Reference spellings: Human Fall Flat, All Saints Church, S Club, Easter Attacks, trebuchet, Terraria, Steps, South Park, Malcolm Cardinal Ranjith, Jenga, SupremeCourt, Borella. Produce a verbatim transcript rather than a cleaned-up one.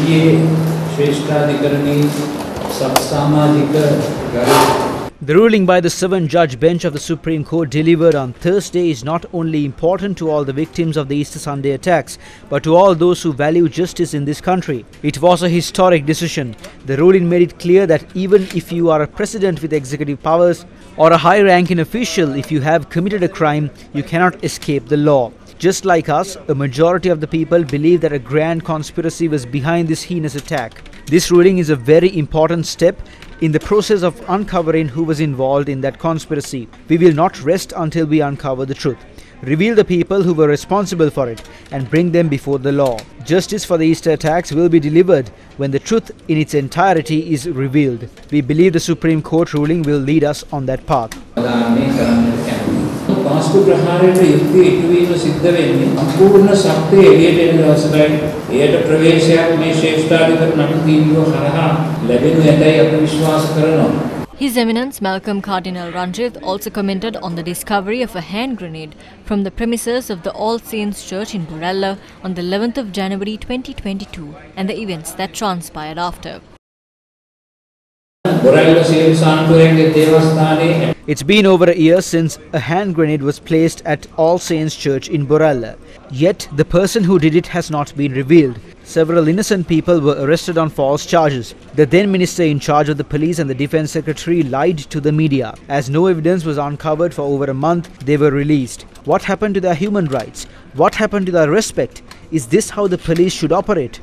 The ruling by the seven-judge bench of the Supreme Court delivered on Thursday is not only important to all the victims of the Easter Sunday attacks, but to all those who value justice in this country. It was a historic decision. The ruling made it clear that even if you are a president with executive powers or a high-ranking official, if you have committed a crime, you cannot escape the law. Just like us, a majority of the people believe that a grand conspiracy was behind this heinous attack. This ruling is a very important step in the process of uncovering who was involved in that conspiracy. We will not rest until we uncover the truth, reveal the people who were responsible for it, and bring them before the law. Justice for the Easter attacks will be delivered when the truth in its entirety is revealed. We believe the Supreme Court ruling will lead us on that path. His Eminence Malcolm Cardinal Ranjith also commented on the discovery of a hand grenade from the premises of the All Saints Church in Borella on the eleventh of January twenty twenty-two and the events that transpired after. It's been over a year since a hand grenade was placed at All Saints Church in Borella. Yet, the person who did it has not been revealed. Several innocent people were arrested on false charges. The then minister in charge of the police and the defense secretary lied to the media. As no evidence was uncovered for over a month, they were released. What happened to their human rights? What happened to their respect? Is this how the police should operate?